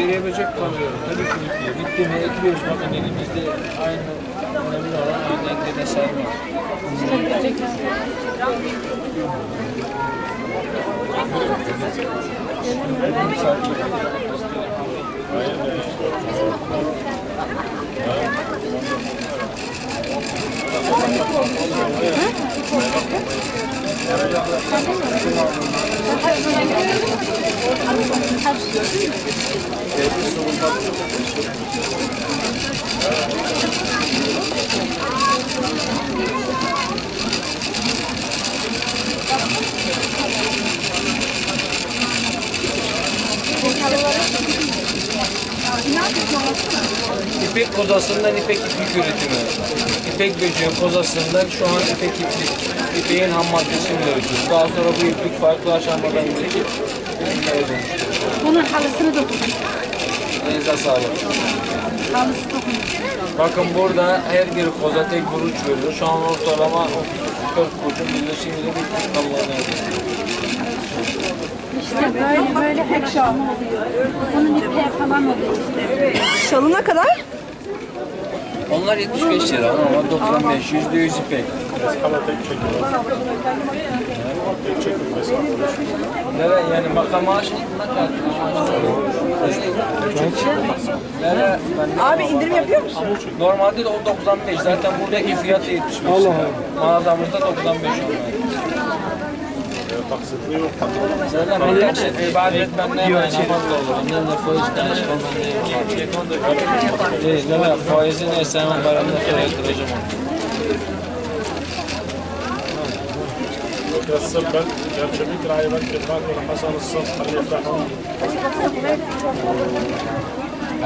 Geriye böcek kullanıyorum. Tabii ki bitmiyor. Bittiğime ekliyoruz. Bakın elimizde aynı önemli olan aynı ekleme sarma. İpek kozasından ipek iplik üretimi, ipek böceği kozasından şu an ipek iplik, ipeğin ham maddesini üretiyoruz. Daha sonra bu iplik farklı aşamalarla üretip iplikleri dönüştürüyoruz. Bunun halısını dokun. Elinize sağlık. Halısı dokun. Bakın burada her bir koza tek buruç veriyor. Şu an ortalama 4 burucun birleşimiyle bir kutlamlarına İşte böyle tek şal oluyor. Bunun ipeği falan oluyor işte. Şalına kadar? Onlar 75 lira ama 95, %100 ipek. Meskala tek çekiyor. Tek çekiyor meskala. Evet yani maaş abi indirim yapıyor musun? Normalde de o 95. Zaten buradaki fiyatı 75. Mağazamızda 95 oldu. Taksitli yok. Zaten millet ibadet ben neyden namazda olur. Ondan da faizden çıkan ben neyim var? Faizi neyse hemen baramda fiyatlayacağım onu. يتسبب يرجميك العيبات كتباك والحسن الصف اللي يفتحهم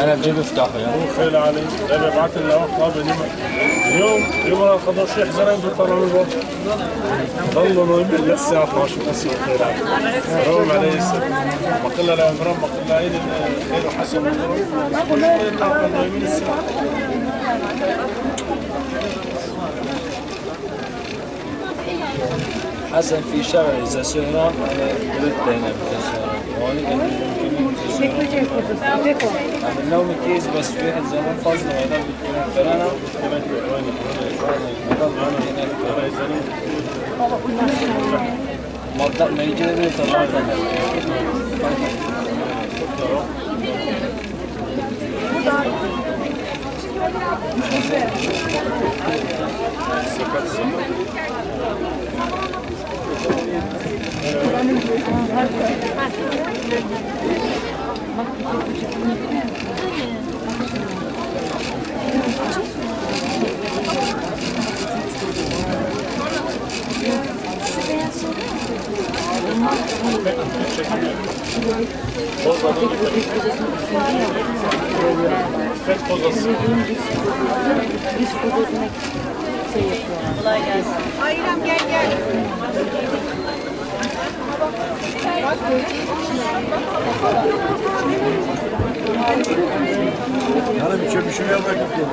أنا بجيب افتحه يعني خيل علي أنا بعت اللوح طابة اليوم يوم 15 حزرين بيطلعوا الوقت ضلوا نايمين للساعة 12 مساء خيل علي روم علي السبت بقول لها عمران بقول لها عيد خيل وحسن ومرام نايمين الساعة حسن في شغل إذا سهران أنا قلت هنا بتسهران وأنا كان ممكن أعمل لهم كيس بس في واحد زمان فاضي هنا بتكون فرانا مضى ما يجي لي طلع لنا Kolay gelsin. Ayran gel. Yarın bir çöpüşümü yapmak istiyorum.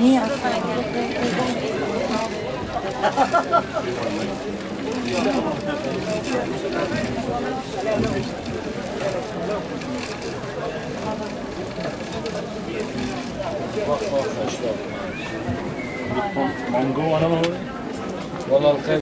Niye? Bak, mango var ama. Vallahi